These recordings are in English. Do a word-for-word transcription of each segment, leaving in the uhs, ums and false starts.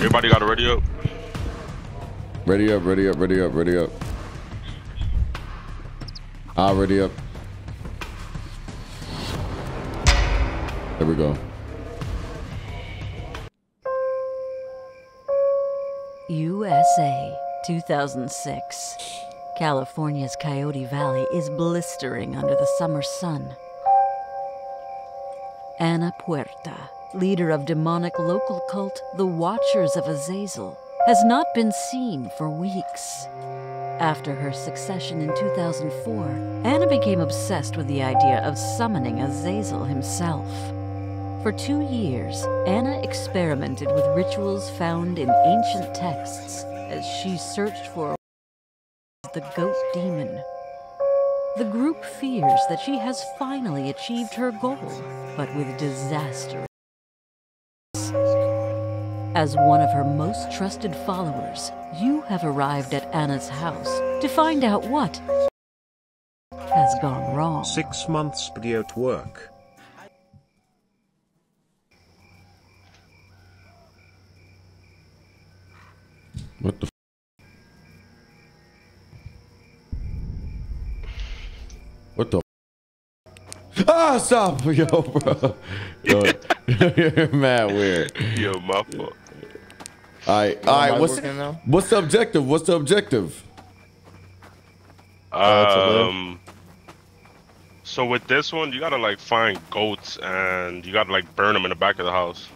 Everybody got a ready up? Ready up, ready up, ready up, ready up. Ah, ready up. There we go. U S A, two thousand six. California's Coyote Valley is blistering under the summer sun. Anna Puerta, leader of demonic local cult, the Watchers of Azazel, has not been seen for weeks. After her succession in two thousand four, Anna became obsessed with the idea of summoning Azazel himself. For two years, Anna experimented with rituals found in ancient texts as she searched for the goat demon. The group fears that she has finally achieved her goal, but with disaster. As one of her most trusted followers, you have arrived at Anna's house to find out what has gone wrong. Six months video to work. What the f What the f Ah, stop, yo, bro. Yo, you're mad weird. Yo, my fault. Alright, alright, what's, what's the objective? What's the objective? Um, so with this one, you gotta like find goats and you gotta like burn them in the back of the house.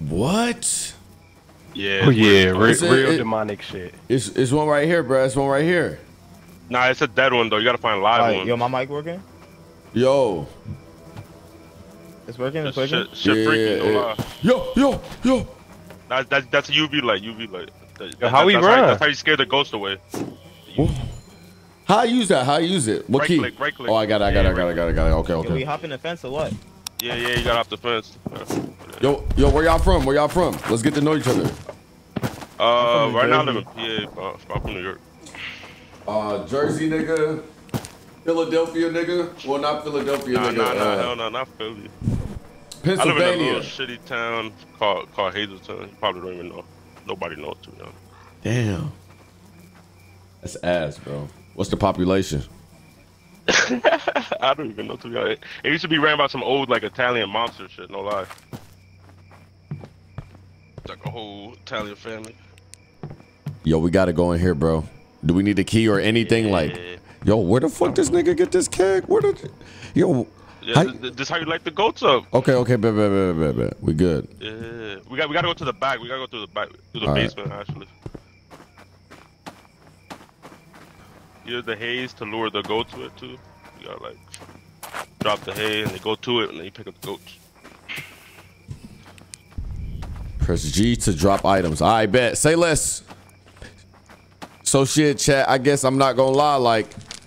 What? Yeah, oh, yeah, real, it, real it, demonic shit. It's, it's one right here, bro. It's one right here. Nah, it's a dead one though. You gotta find a live right, one. Yo, my mic working? Yo, it's working. It's working. Shit, shit yeah, freaking. Yeah, yeah. Yo, yo, yo. That's that's that's a U V light. U V light. That, that, how we that's run? How, that's how you scare the ghost away. How I use that? How I use it? What right key? Click, right click. Oh, I got it. I got yeah, it. I got right it. I got it. I got it. Okay, okay. Can we hop in the fence or what? Yeah, yeah, you got off the fence. Yo, yo, where y'all from? Where y'all from? Let's get to know each other. Uh, right now I live in P A, but I'm from New York. Uh, Jersey nigga, Philadelphia nigga. Well, not Philadelphia nah, nigga. Nah, nah, uh, hell no, nah, not Philly. Pennsylvania. I live in a little shitty town called called Hazleton. You probably don't even know. Nobody knows too now. Damn. That's ass, bro. What's the population? I don't even know, to be honest. It used to be ran by some old like Italian monster shit, no lie. It's like a whole Italian family. Yo, we gotta go in here, bro. Do we need a key or anything? Yeah. Like, yo, where the fuck this nigga get this keg? Where the, yo? Yeah, how, this is how you light the goats up. Okay, okay, bet, bet, bet, bet, bet. We good. Yeah, we got, we gotta go to the back. We gotta go through the back, through the All basement, right. actually. Use the haze to lure the goat to it too. You gotta like drop the hay and they go to it and then you pick up the goats. Press G to drop items. I bet. Say less. So shit, chat. I guess I'm not gonna lie. Like,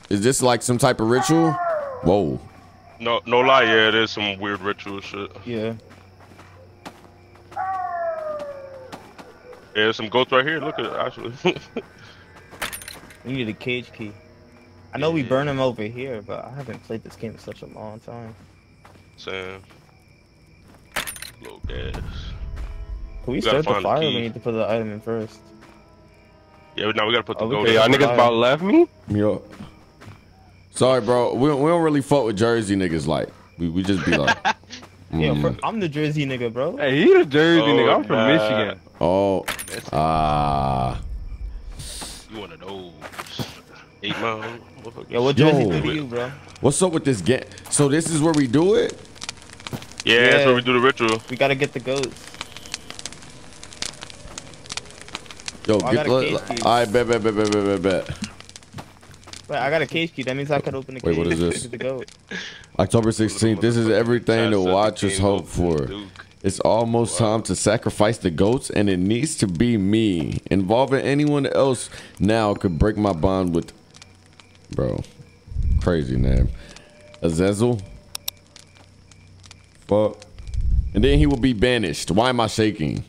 is this like some type of ritual? Whoa. No, no lie. Yeah, there's some weird ritual shit. Yeah. Yeah, there's some goats right here. Look at it, actually. We need a cage key. I know yeah. we burn them over here, but I haven't played this game in such a long time. Sam. Low gas. Can we, we start the fire? The we need to put the item in first. Yeah, now we gotta put the oh, gold in. Y'all niggas about left me? Yo. Sorry, bro. We don't, we don't really fuck with Jersey niggas. Like, we, we just be like. mm. Yo, I'm the Jersey nigga, bro. Hey, he the Jersey oh, nigga. I'm from uh, Michigan. Oh. Ah. Uh, One of those. Eight miles. Yo, what Jersey Yo, do to you, bro? What's up with this game? So this is where we do it? Yeah, yeah, that's where we do the ritual. We gotta get the goats. Yo, oh, get the. I bet, bet, bet, bet, bet, bet, bet. Wait, I got a cage key. That means I could open the cage. Wait, what is this? The goat. October sixteenth. This is everything the Watchers hope for. It's almost wow. time to sacrifice the goats, and it needs to be me. Involving anyone else now could break my bond with... Bro. Crazy name. Azazel. Fuck. And then he will be banished. Why am I shaking?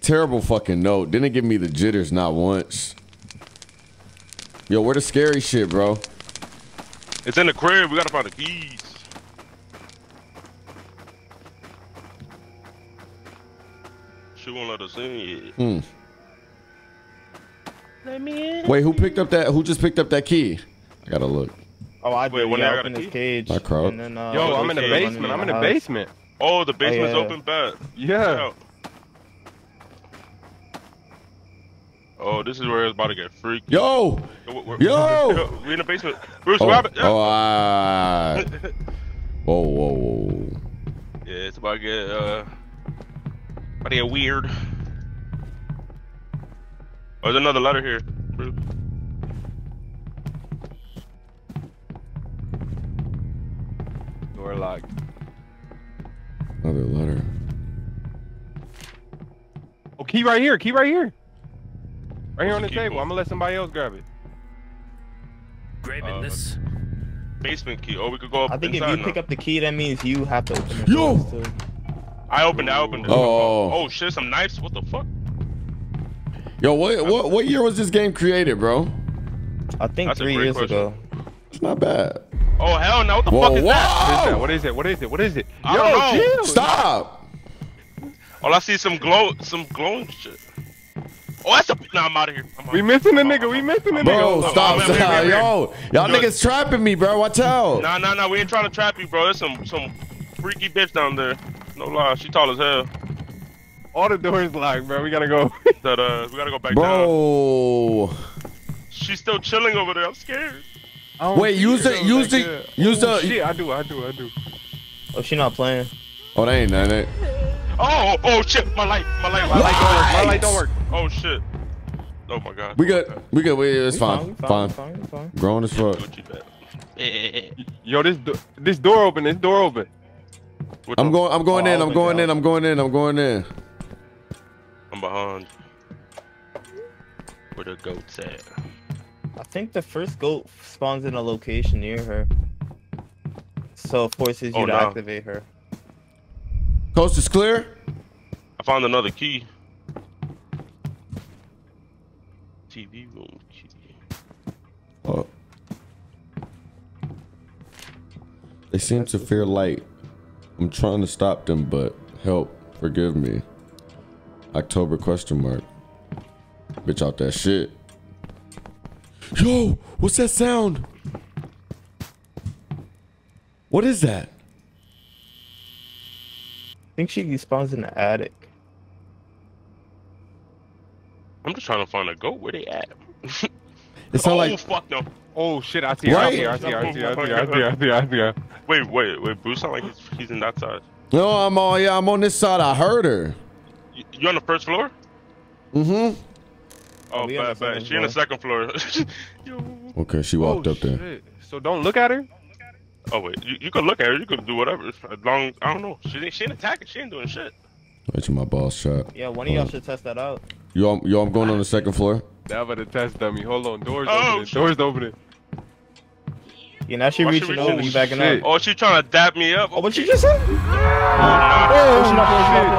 Terrible fucking note. Didn't give me the jitters not once. Yo, where the scary shit, bro? It's in the crib. We gotta find the keys. She won't let us in yet. Hmm. Let me in. Wait, who picked up that? Who just picked up that key? I gotta look. Oh, I wait. When I got in this cage. I crawled. And then, uh, Yo, I'm in the basement. I'm in the house. basement. Oh, the basement's oh, yeah. open back. Yeah. Oh, this is where it's about to get freaky. Yo! We're, we're, Yo! We in the basement. Bruce oh. Rabbit. Yeah. Oh, uh... whoa, whoa, whoa. Yeah, it's about to get, uh... about to get weird. Oh, there's another letter here, Bruce. Door locked. Another letter. Oh, key right here. Key right here. Right here on the table. I'm gonna let somebody else grab it. Grabbing uh, this basement key. Oh, we could go up. I think if you now. pick up the key, that means you have to open it. Yo! Too. I opened. Ooh. I opened it. Oh. Oh shit! Some knives. What the fuck? Yo, what what what year was this game created, bro? I think That's three years question. ago. It's not bad. Oh hell no! What the whoa, fuck is that? What is that? What is it? What is it? What is it? Yo, chill. Stop! All I see is some glow, some glowing shit. Oh, that's a. Nah, I'm out of here. Out. We missing the nigga. We missing the nigga. Bro, oh, stop, oh, man, stop. Yo, y'all you know, niggas trapping me, bro. Watch out. Nah, nah, nah. We ain't trying to trap you, bro. There's some some freaky bitch down there. No lie, she tall as hell. All the doors locked, bro. We gotta go. that, uh, we gotta go back bro. down. Bro, she's still chilling over there. I'm scared. Wait, use the, use the, use the. Shit, I do, I do, I do. Oh, she not playing. Oh, that ain't that. Ain't. Oh, oh shit, my light, my light, my light don't work. My light don't work. Oh shit. Oh my god. We good, we good. We it's fine, fine, fine. Grown as fuck. Yo, this this door open. This door open. I'm going, I'm going in. I'm going in. I'm going in. I'm going in. I'm behind. Where the goats at? I think the first goat spawns in a location near her, so it forces you oh, to no. activate her. Coast is clear. I found another key. T V room key. Oh. They seem to fear light. I'm trying to stop them, but help, forgive me. October question mark. Bitch out that shit. Yo, what's that sound? What is that? I think she spawns in the attic. I'm just trying to find a goat. Where they at? It's not oh, like. Oh fuck no! Oh shit! I see her. Right? I see her. I see her. I see her. I see her. I see her. I see her. Wait, wait, wait! Bruce, sound like he's, he's in that side. No, I'm on. Yeah, I'm on this side. I heard her. You, you on the first floor? Mm-hmm. Oh, bad, bad. She in the second floor. Okay, she walked oh, up there. Shit. So don't look at her? Oh, wait. You, you can look at her. You can do whatever. As long, I don't know. She, she ain't attacking. She ain't doing shit. That's my boss shot. Yeah, one of y'all should test that out. Yo, I'm, yo, I'm going on the second floor. That was a test dummy. Hold on. Doors oh, open. Doors opening. Yeah, now she oh, reaching over. Oh, you backing up. Oh, she trying to dab me up. Oh, what you just said? Oh, no. Oh, no. Oh,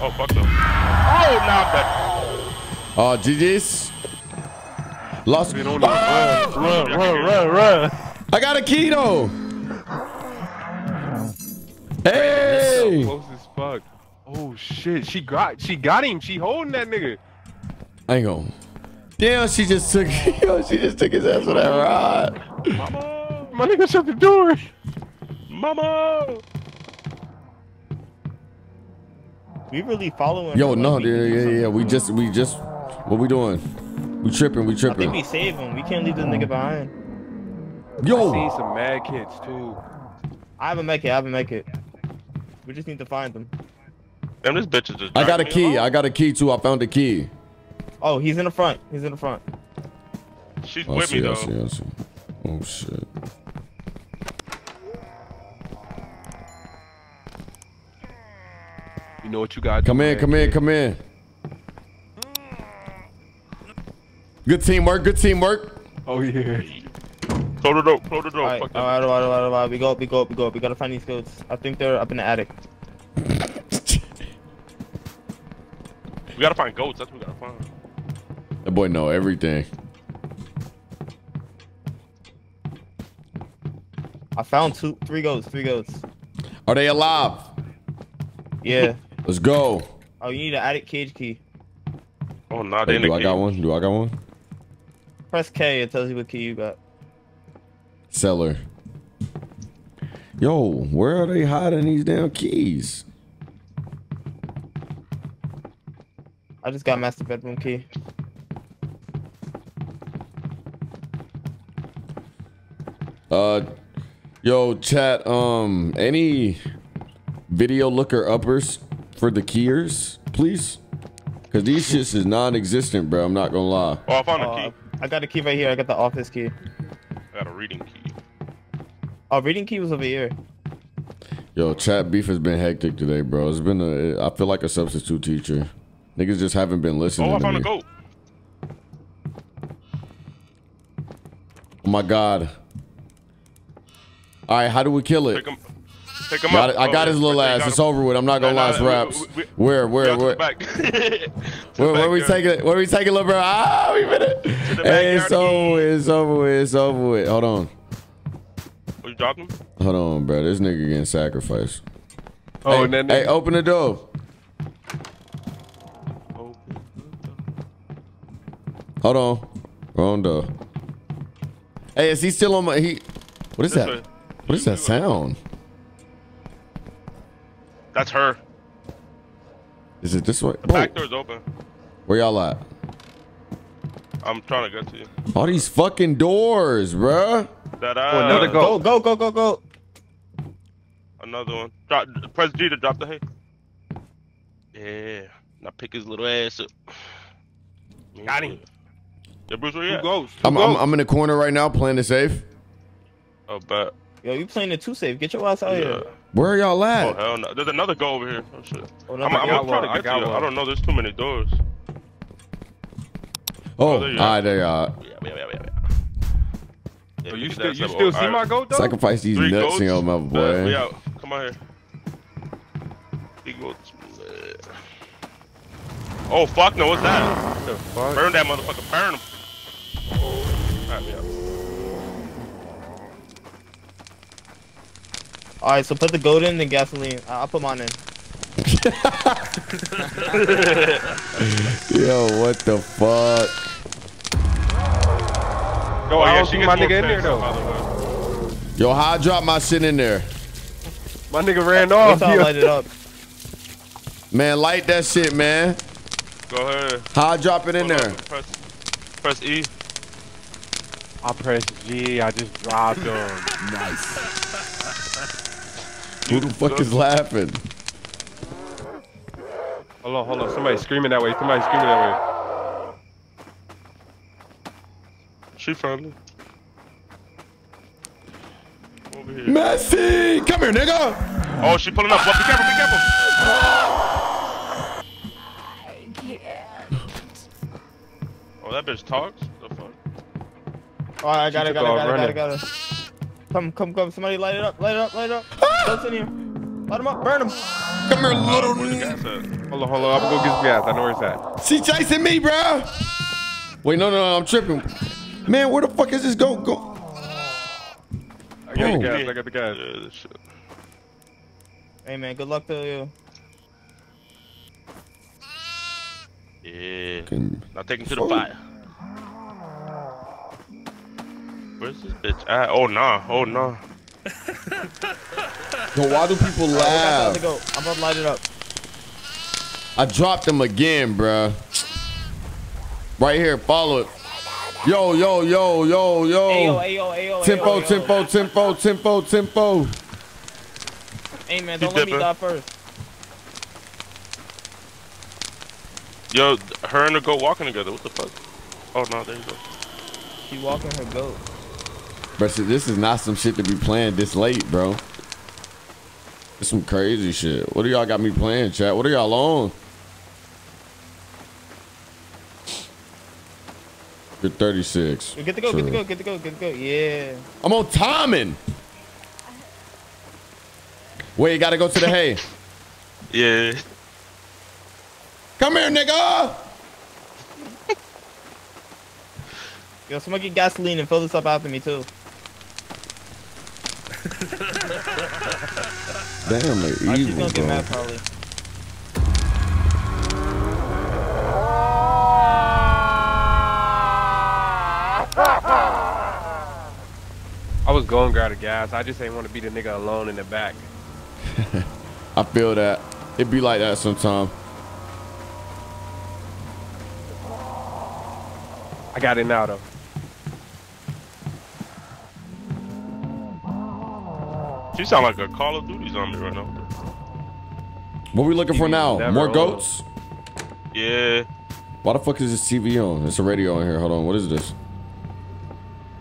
Oh, fuck them. Oh, nah, back. Oh, G G's. Lost. Oh! Run, run, run, run, run. I got a key, though. Hey. So close as fuck. Oh, shit. She got, she got him. She holding that nigga. I ain't gonna. Damn, she just took, yo, she just took his ass with that rod. Mama. My nigga shut the door. Mama. We really following. Yo, no, dude, yeah, yeah, yeah. We just, we just, what we doing? We tripping, we tripping. I think we save him. We can't leave this nigga behind. Yo. I see some mad kids, too. I haven't make it, I haven't make it. We just need to find them. Damn, this bitch is just. I got a key. Alone. I got a key, too. I found a key. Oh, he's in the front. He's in the front. She's oh, with see, me, though. I see, I see. Oh, shit. You know what you got. Come in, come in, come in. Good teamwork, good teamwork. Oh yeah. Close the door, close the door. Alright, alright, alright, alright. We go up, we go up, we go up. We gotta find these goats. I think they're up in the attic. We gotta find goats. That's what we gotta find. That boy know everything. I found two, three goats, three goats. Are they alive? Yeah. Let's go. Oh, you need an attic cage key. Oh, nah, hey, do I cage. got one? Do I got one? Press K, it tells you what key you got. Cellar. Yo, where are they hiding these damn keys? I just got master bedroom key. Uh, yo, chat, um, any video looker uppers for the keys, please? Because these shits is non-existent, bro. I'm not going to lie. Oh, I found uh, a key. I got a key right here. I got the office key. I got a reading key. Oh, reading key was over here. Yo, chat beef has been hectic today, bro. It's been a... I feel like a substitute teacher. Niggas just haven't been listening. Oh, I found a goat. Oh, my God. All right, how do we kill it? Pick him, pick him got up. It. I oh, got his little ass. It's over with. I'm not gonna nah, lie, nah, raps. We, we, where, where, where? Back. where, where we taking it? Where we taking, little bro? Ah, we minute. Hey, it's over with. It's over with. It's over with. Hold on. You dropped him? Hold on, bro. This nigga getting sacrificed. Oh, hey, and then hey, open the door. Hold on. Wrong door. Hey, is he still on my? He. What is this that? Way. What is that sound? That's her. Is it this way? The back door's open. Where y'all at? I'm trying to get to you. All these fucking doors, bruh. That I, oh, another go. Go, go, go, go, go. Another one. Drop, press G to drop the hay. Yeah. Now pick his little ass up. Got him. Yeah, Bruce, where you at? Two ghosts. Two I'm, ghosts. I'm, I'm in the corner right now playing it safe. Oh, bet. Yo, you playing the two safe? Get your ass out yeah. here. Where are y'all at? Oh hell no! There's another go over here. Oh shit! Oh, no, I'm, I'm gonna try to get I to you. I don't know. There's too many doors. Oh, oh there you all right, there y'all. Yeah, yeah, yeah, yeah. yeah oh, you still, you still see right. my goat though? Sacrifice these Three nuts, you know, my boy. We out. Come on here. Three goats. Oh fuck no! What's that? What the fuck? Burn that motherfucker! Burn him! All right, we out. All right, so put the gold in and gasoline. Uh, I'll put mine in. Yo, what the fuck? Yo, oh, yeah, she my nigga in there though. The Yo, how I dropped my shit in there? My nigga ran off. That's how I light it up. Man, light that shit, man. Go ahead. How I drop it in Hold there? Press, press E. I pressed G. I just dropped him. Nice. Who the fuck is laughing? Hold on, hold on. Somebody's screaming that way. Somebody's screaming that way. She found me. Over here. Messi! Come here, nigga! Oh, she pulling up. Well, be careful, be careful! I can't. Oh, that bitch talks? What the fuck? Oh, I got it, got it, got it, got it, got it. Come, come, come. Somebody light it up, light it up, light it up. That's in here. Light him up, burn him. Come here, little nigga. Hold on, hold on. I'm gonna go get some gas. I know where it's at. She chasing me, bro. Wait, no, no, no. I'm tripping. Man, where the fuck is this go? Go. I got oh. the gas. I got the gas. Yeah, shit. Hey, man. Good luck to you. Yeah. Can... Now take him to the oh. fire. Where's this bitch at? Oh, nah. Oh, nah. Yo, why do people laugh? I'm about, I'm about to light it up. I dropped him again, bruh. Right here. Follow it. Yo, yo, yo, yo, yo. Ayo, ayo, ayo, tempo, ayo, ayo. tempo, tempo, tempo, tempo. Hey, man, don't He's let dipping. me die first. Yo, her and her goat walking together. What the fuck? Oh, no, there you go. She walking her goat. But this is not some shit to be playing this late, bro. It's some crazy shit. What do y'all got me playing, chat? What are y'all on? You're thirty-six. Yo, get the go, True. get the go, get the go, get the go. Yeah. I'm on timing. Wait, you gotta go to the hay. Yeah. Come here, nigga. Yo, someone get gasoline and fill this up after me, too. Damn, they're evil, bro. She's gonna get mad, probably. go and grab the gas. I just ain't want to be the nigga alone in the back. I feel that. It be like that sometimes. I got it now, though. You sound like a Call of Duty zombie right now. What are we looking for now? More goats? Yeah. Why the fuck is this T V on? It's a radio in here. Hold on. What is this?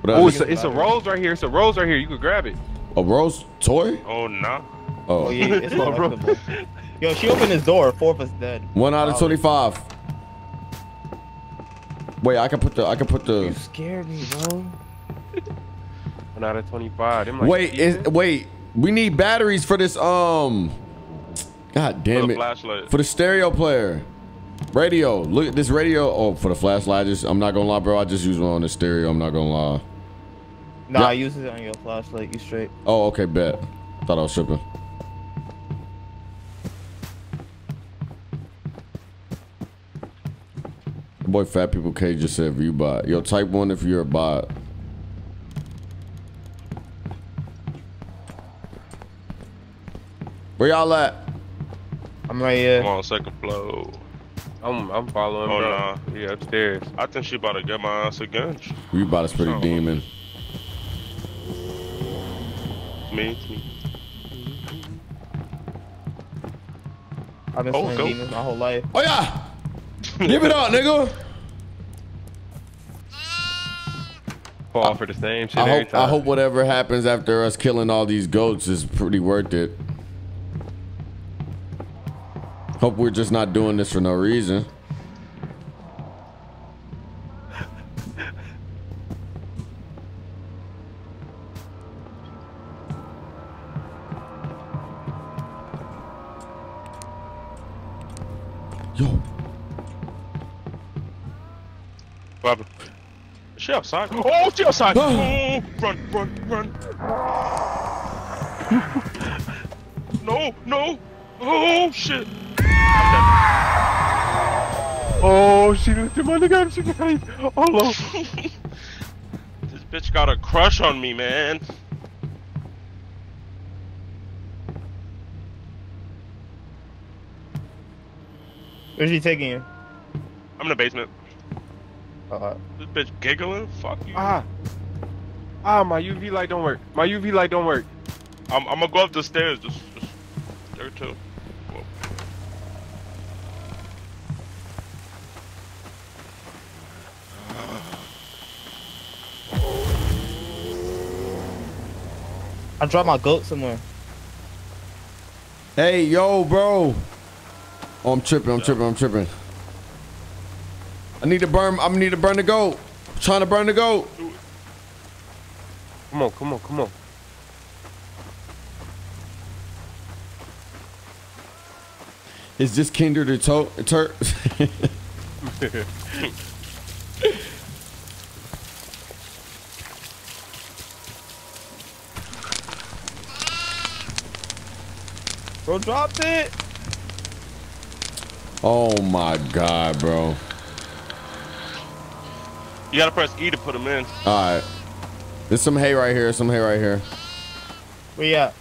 What oh, it's a, it's a rose right here. It's a rose right here. You can grab it. A rose toy? Oh, no. Nah. Oh. oh, yeah. It's a rose. Yo, she opened this door. Four of us dead. One out of twenty-five. Wait, I can put the. I can put the. You scared me, bro. One out of twenty-five. Like, wait, is, wait. We need batteries for this. Um. God damn for it. Flashlight. For the stereo player. Radio. Look at this radio. Oh, for the flashlight. I just, I'm not gonna lie, bro. I just use one on the stereo. I'm not gonna lie. Nah, yeah. I use it on your flashlight. You straight. Oh, okay, bet. Thought I was tripping. Boy, Fat People K just said, "If you bot, yo, type one if you're a bot." Where y'all at? I'm right here. I'm on second floor. I'm I'm following. Oh no, nah. Yeah, upstairs. I think she about to get my ass again. You about to spit a demon. Me, it's me. I've been oh, slaying demons my whole life. Oh yeah. Give it up, nigga. Fall for the same shit I hope, every time. I hope whatever happens after us killing all these goats is pretty worth it. Hope we're just not doing this for no reason. Yo. She outside. Oh, she outside. Oh, run, run, run. No, no. Oh, shit. Oh, she didn't do my nigga. She died. Oh, no. This bitch got a crush on me, man. Where's she taking you? I'm in the basement. Uh, this bitch giggling? Fuck you. Ah, ah, my U V light don't work. My U V light don't work. I'm, I'm gonna go up the stairs. Just, just there too. Whoa. I dropped my goat somewhere. Hey, yo, bro. Oh, I'm tripping. I'm yeah. tripping. I'm tripping. I need to burn. I need to burn the goat. I'm trying to burn the goat. Come on, come on, come on. Is this Kinder the to Turk? Bro, drop it. Oh my God, bro. You gotta press E to put them in. Alright. There's some hay right here. Some hay right here. Where you at?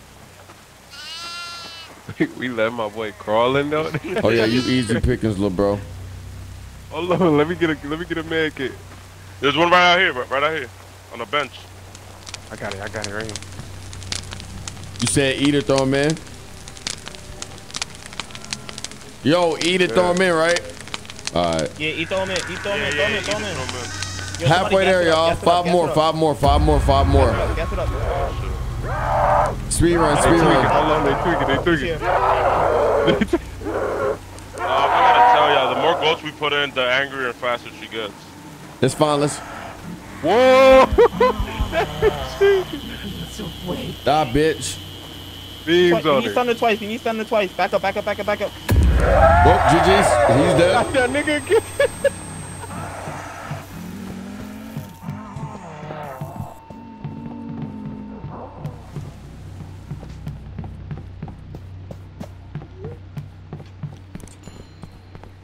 We let my boy crawling though. Oh yeah, you easy pickings, little bro. Hold on, let me get a let me get a med kit. There's one right out here, bro. Right out here. On the bench. I got it, I got it right here. You said E to throw him in? Yo, E to yeah. throw him in, right? Alright. Yeah, E throw him in, E throw him in, throw him in, throw him in. Yo, halfway there, y'all. Five, five more, five more, five more, five more. Speed run, speed run. They tweak it, they tweak it. I gotta tell y'all, the more goats we put in, the angrier and faster she gets. It's fine, let's. Whoa! That bitch. Beams on it. You need thunder twice, you need thunder twice. Back up, back up, back up, back up. Whoop, G G's. He's dead. That nigga again.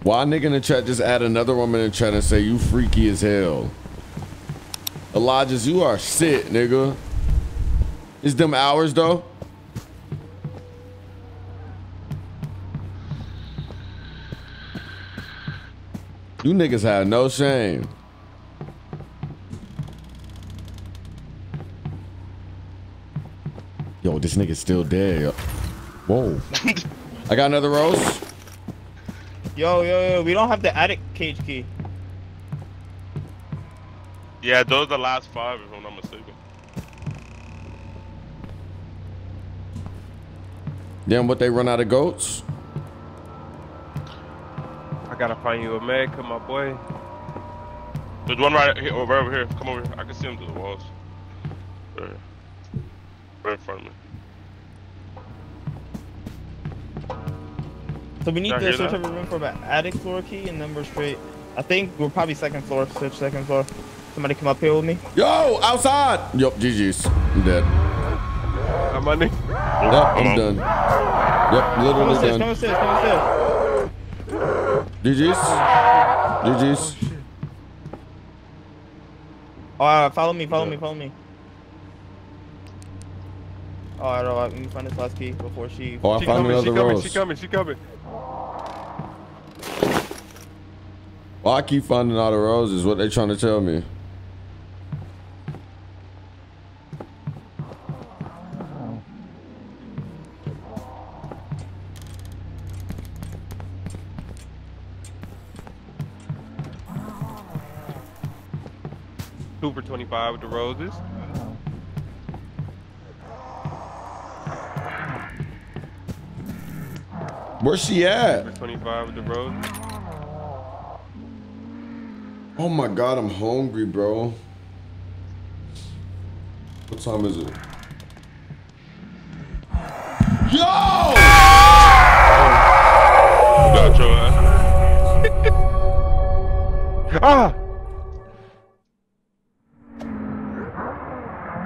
Why nigga in the chat just add another woman in the chat and say you freaky as hell? Elijah's, you are shit, nigga. It's them hours though. You niggas have no shame. Yo, this nigga's still dead. Whoa. I got another rose. Yo, yo, yo, we don't have the attic cage key. Yeah, those are the last five if I'm not mistaken. Damn, what, they run out of goats? I gotta find you a America, my boy. There's one right here, or right over here. Come over here. I can see him through the walls. Right here. Right in front of me. So we need to search every room for an attic floor key and then we're straight. I think we're probably second floor, search second floor. Somebody come up here with me. Yo, outside! Yup, G G's. I'm dead. I'm on it. Yep, I'm done. Yep, literally come done. Come upstairs, come upstairs, come upstairs. G G's. G G's. Oh, uh, follow me, follow yeah. me, follow me. Oh, I don't know. Let me find this last key before she. Oh, I found another rose. She coming, she coming, she coming. Well, I keep finding all the roses. What they trying to tell me? Two for twenty-five with the roses. Where's she at? twenty-five with the road. Oh my god, I'm hungry, bro. What time is it? Yo! Oh. Got your ass. Ah!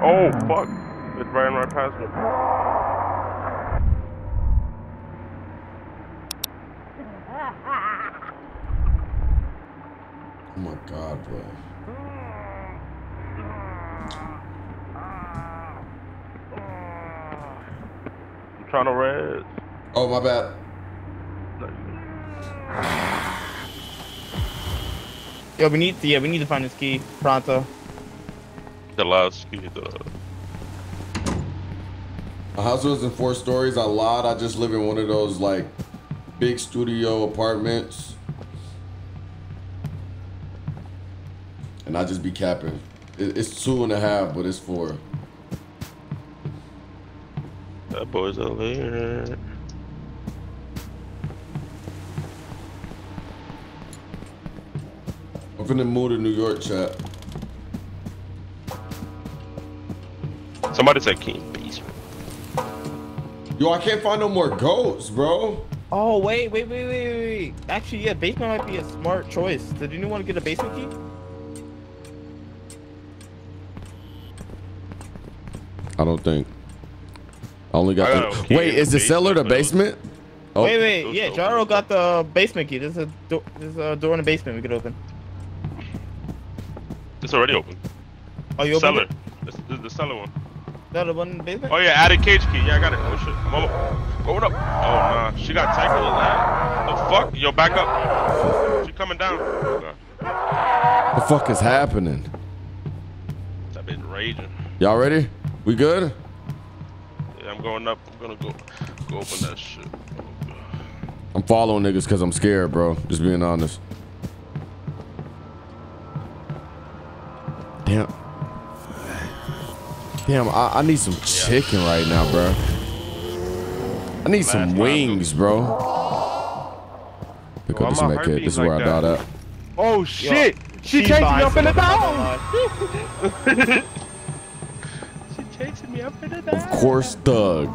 Oh, fuck. It ran right past me. Oh my god, bro. I'm trying to res. Oh, my bad. Yo, we need to, yeah, we need to find this key pronto. The last key, though. My house was in four stories. I lied. I just live in one of those, like, big studio apartments. And I just be capping. It's two and a half, but it's four. That boy's out there. I'm finna move to New York, chat. Somebody said King Beast. Yo, I can't find no more goats, bro. Oh, wait, wait, wait, wait, wait. Actually, yeah, basement might be a smart choice. Did anyone want to get a basement key? I don't think. I only got. I the... Wait, is the cellar the basement? Oh. Wait, wait, yeah, Jaro got the basement key. There's a door. There's a door in the basement we could open. It's already open. Oh, you cellar. Open it? This is the cellar one. Cellar one in the basement. Oh yeah, attic cage key. Yeah, I got it. Oh shit. I'm over. Going up. Oh nah, she got tangled in that. The fuck? Yo, back up. She coming down. Oh, God. The fuck is happening? I've been raging. Y'all ready? We good? Yeah, I'm going up. I'm gonna go, go open that shit. Oh, I'm following niggas because I'm scared, bro. Just being honest. Damn. Damn, I, I need some chicken yeah. right now, bro. I need Last some wings, time. bro. Pick Yo, up this medkit. This is where like I died at. Oh, shit. Yo, she chased me up in the town. Me up into that. Of course, Doug.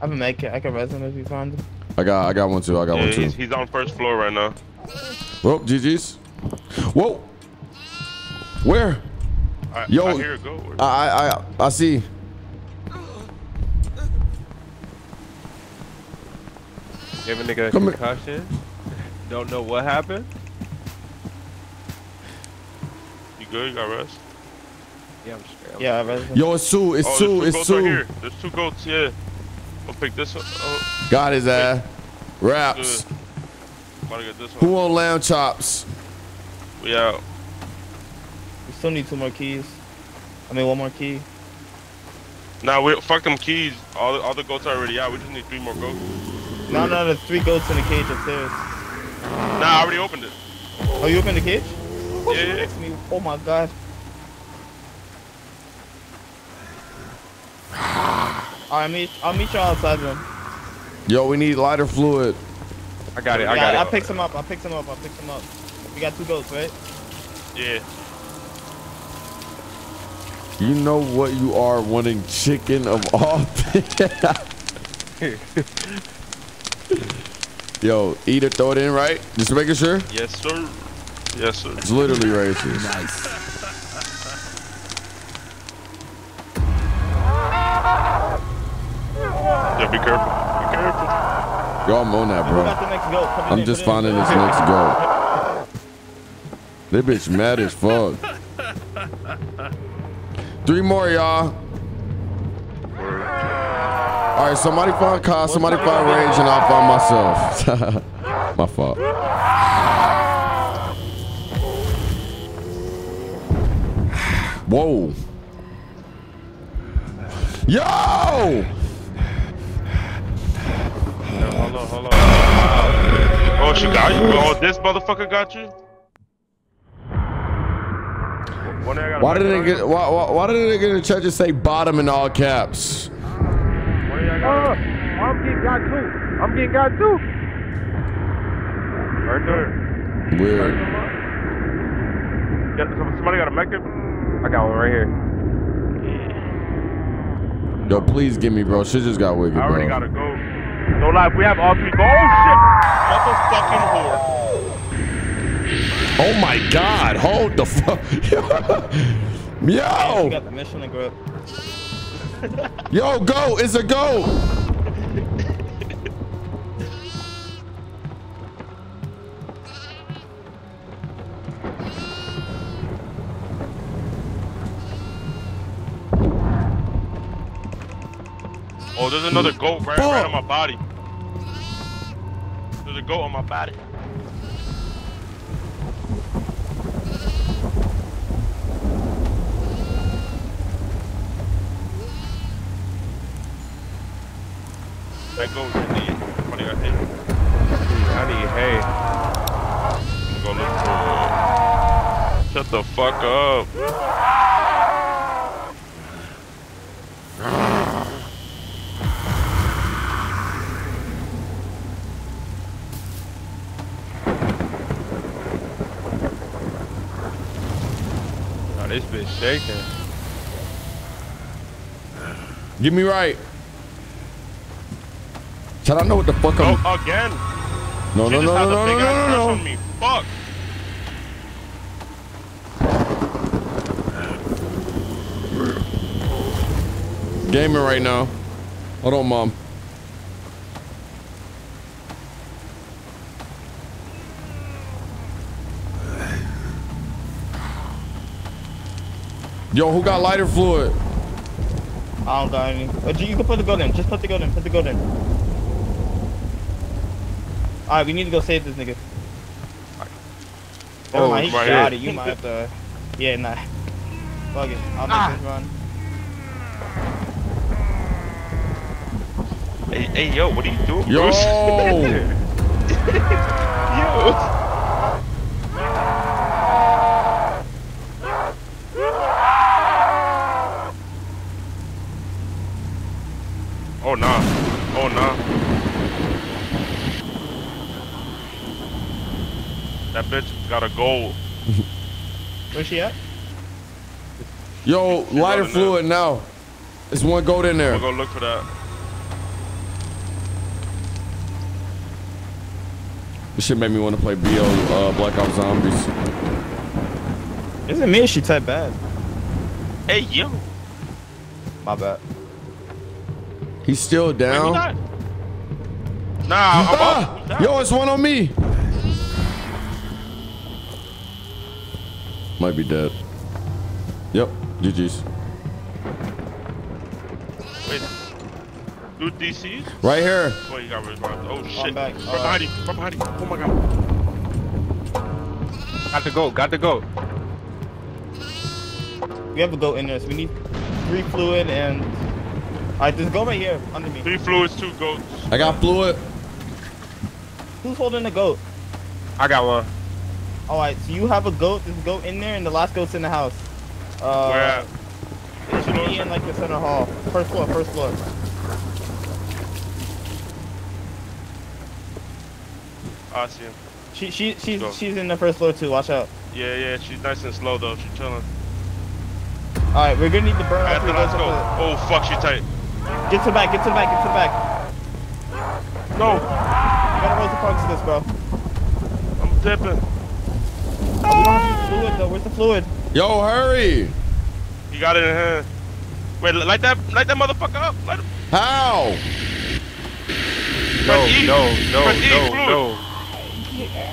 I'm gonna make it. I can resin if you find him. I got, I got one too. I got yeah, one too. He's, he's on first floor right now. Whoa, G G's. Whoa. Where? I, Yo, I, hear it go. I, I, I see. You have a nigga concussion? Don't know what happened? You good? You got rest? Yeah, I'm scared. Yeah, I rest. Yo, it's Sue. It's oh, Sue. It's Sue. Right here. There's two goats, yeah. I'll pick this one. Oh. Got his ass. Wraps. Who on lamb chops? We out. We still need two more keys. I mean, one more key. Nah, we fuck them keys. All, all the goats are already out. We just need three more goats. No, no, there's three goats in the cage upstairs. Nah, I already opened it. Oh, you opened the cage? Oh, yeah, yeah, yeah. Oh my god. Alright, meet, I'll meet y'all outside then. Yo, we need lighter fluid. I got it, I got, got it. I picked him up, I picked him up, I picked him up. We got two goats, right? Yeah. You know what you are wanting chicken of all things. Yo, eat it, throw it in, right? Just making sure? Yes, sir. Yes, sir. It's literally racist. Nice. Yeah, be careful. Be careful. Yo, I'm on that, bro. I'm in, just finding in. this next goat. This bitch mad as fuck. Three more, y'all. All right, somebody find Kyle, somebody find Rage, and I'll find myself. My fault. Whoa. Yo! Hold on, hold on. Oh, she got you? Oh, this motherfucker got you? Why did they get? Why, why, why did they get a check to say bottom in all caps? Uh, I'm getting got too. I'm getting got too. Right there. Weird. Yeah, somebody got a mech? I got one right here. Yo, please give me, bro. She just got wicked, bro. I already gotta go. No lie, if we have all three goals. Oh shit! Motherfucking whore. Oh my god, hold the fuck. Yo! We got the mission to go. Yo, go! It's a go! Oh, there's another goat right, right on my body. There's a goat on my body. That goat in the money I think. I need hay. I'm gonna look for it. Shut the fuck up. This bitch shaking. Give me right. Should I know what the fuck I'm oh, again? No, she no, no, no, no, no, no, no, no. Fuck. Gaming right now. Hold on, mom. Yo, who got lighter fluid? I don't got any. But you can put the goat in. Just put the goat in. Put the goat in. Alright, we need to go save this nigga. Right. Oh, my right God, you might have to. Yeah, nah. Fuck it. I'll make ah. this run. Hey, hey, yo, what are you doing? Yo! Yo! Oh no! Nah. Oh no! Nah. That bitch got a goal. Where's she at? Yo, lighter fluid now. now. There's one goat in there. We'll go look for that. This shit made me want to play B O uh, Black Ops Zombies. Isn't me? She type bad. Hey yo. My bad. He's still down. Wait, nah, I'm ah! up. Yo, it's one on me. Might be dead. Yep, G G's. Wait. Two D Cs? Right here. Oh, you got response. Oh shit. I'm back. From right. behind you. From behind you. Oh my god. Got to go. Got to go. We have to go in this. We need three fluid and... Alright, just go right here. Under me. Three fluids, two goats. I got fluid. Who's holding the goat? I got one. Alright, so you have a goat, this goat in there, and the last goat's in the house. Uh, Where at? It should be in like the center hall. First floor, first floor. I see him. She, she, she's, Go. she's in the first floor too, watch out. Yeah, yeah, she's nice and slow though, she's chilling. Alright, we're gonna need to burn out. Let's go. Oh fuck, she tight. Get to the back, get to the back, get to the back. No! You gotta roll the punks this, bro. I'm dipping. We don't have the fluid though. Where's the fluid? Yo, hurry! You got it in hand. Wait, light that, light that motherfucker up. Light him. How? No, e. no, no, Press no, e, no.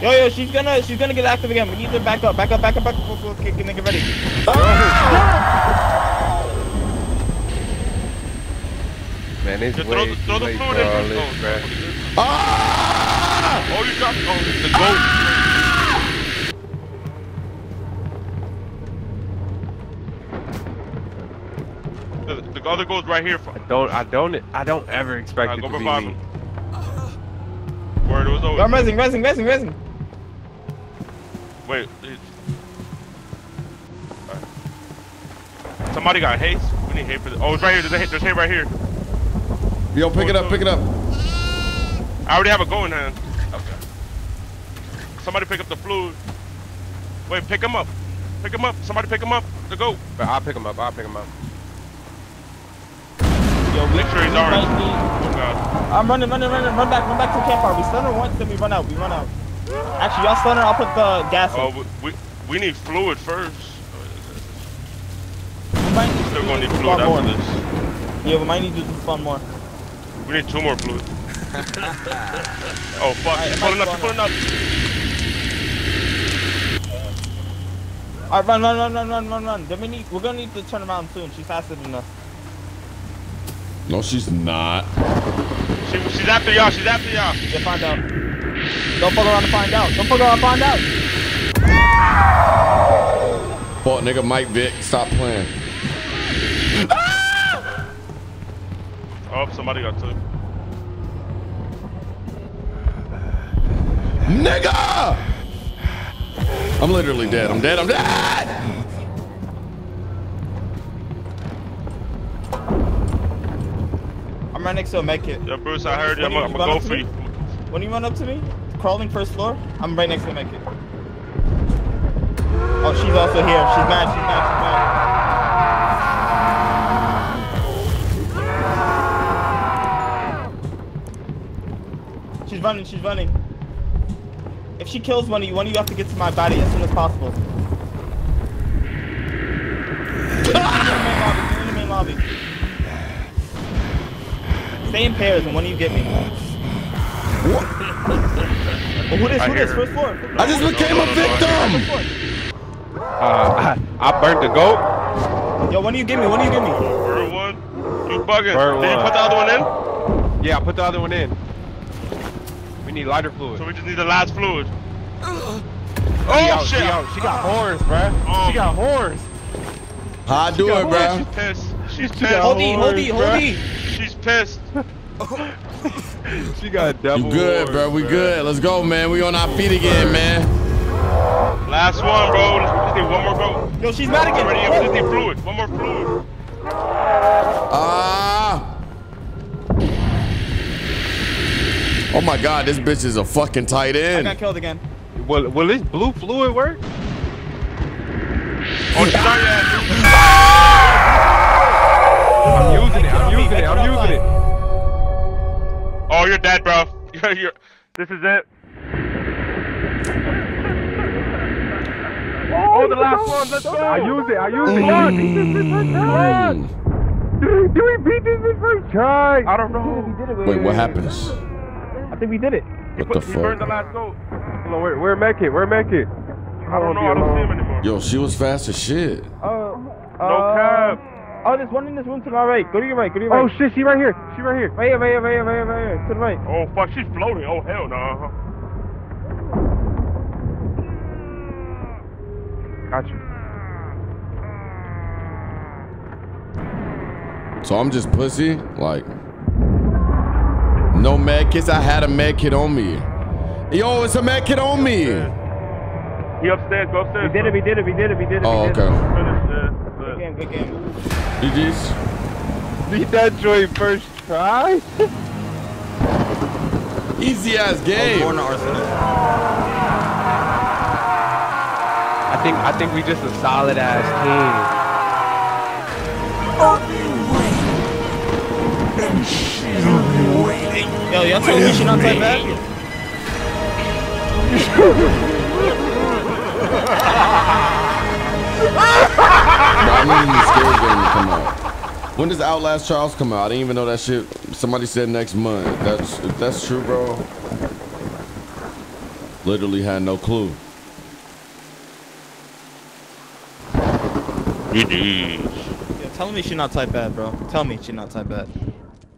Yo, yo, she's gonna, she's gonna get active again. We need to back up, back up, back up, back up. We'll, we'll kick and then get ready. Ah! Man, it's way too throw late, the fluid bro. In. Oh, ah! oh, you dropped oh, the goat. Ah! The other goes right here. I don't, I don't, I don't ever expect right, it to be me. Word was over. I'm resing, resing, resing, resing. Wait. Right. Somebody got haze. We need haze for this. Oh, it's right here. There's a haze. There's haze right here. Yo, pick oh, it up, pick it up. I already have a go in hand. Okay. Somebody pick up the fluid. Wait, pick him up. Pick him up. Somebody pick him up. The go. But I'll pick him up. I'll pick him up. Yo, we, Make sure he's orange. Oh god. I'm running, running, running, run back, run back to the campfire. We stun her once, then we run out, we run out. Actually, y'all stun her, I'll put the gas in. Oh, we, we, we need fluid first. We might need Still gonna need fluid after more. this. Yeah, we might need to spawn more. We need two more fluid. oh fuck, right, she's pulling up, she's pulling up. Alright, run, run, run, run, run, run, run. Then we need, we're gonna need to turn around soon, she's faster than us. No, she's not. She, she's after y'all. She's after y'all. Yeah, find out. Don't fuck around to find out. Don't fuck around to find out. Fuck, nigga, Mike Vick, stop playing. Ah! Oh, somebody got two. Nigga! I'm literally dead. I'm dead. I'm dead. I'm right next to a med kit. Yeah, Bruce, I heard you. I'm gonna go for you. When you run up to me, crawling first floor, I'm right next to the med kit. Oh, she's also here. She's mad. She's mad. She's mad. She's running. She's running. If she kills one of you, one of you have to get to my body as soon as possible. You're in the main lobby. You're in the main lobby. Stay in pairs and one of you get me. What? oh, who this? Who this? First floor. No, I just no, became no, no, a victim! No, no, no. Uh, I, I burnt the goat. Yo, one of you get me? One of you get me? Burn one. You bugging. Burn Did one. you put the other one in? Yeah, I put the other one in. We need lighter fluid. So we just need the last fluid. oh, oh shit! She, out. she got horns, bruh. Oh. She got horns. How I do it, bruh? She's pissed. She's pissed. Hold E, hold E, hold E. She's pissed. she got double. You good, wars, bro? We bro. good. Let's go, man. We on our feet again, man. Last one, bro. Just need one more boat. Yo, she's mad again. Already, we just need fluid. One more fluid. Ah! Uh, oh my God, this bitch is a fucking tight end. I got killed again. Will Will this blue fluid work? Oh, she's not yet. I'm using it. I'm using it. I'm using it. Oh, you're dead, bro. You're, you're, this is it. Oh, the last one. Let's go. I use it. I use it. Mm. Do we beat this in first try? I don't know. Wait, what happens? I think we did it. What the fuck? We burned the last goat. Where, where Medkit? Where Medkit? I don't know. I don't see him anymore. Yo, she was fast as shit. Oh, uh, no uh, cap. Oh, there's one in this room to my right. Go to your right. Go to your right. Oh shit, she right here. She right here. Right here. Right here. Right here. Right here. Right here. To the right. Oh fuck, she's floating. Oh hell no. Nah. Got you. So I'm just pussy, like. No med kits. I had a med kit on me. Yo, it's a med kit on me. He upstairs. Go upstairs. We did it. We did it. We did it. We did it. Oh, okay. Good game. Good game. G Gs. Beat that joint first try. Easy ass game. I think. I think we just a solid ass team. Oh, wait. And she'll be waiting. Yo, y'all told me we should not play back. I mean, the scary game to come out. When does Outlast Charles come out? I didn't even know that shit. Somebody said next month. That's if that's true, bro. Literally had no clue. Yeah, tell me she not type bad, bro. Tell me she not type bad.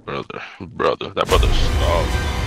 Brother, brother, that brother's. Oh.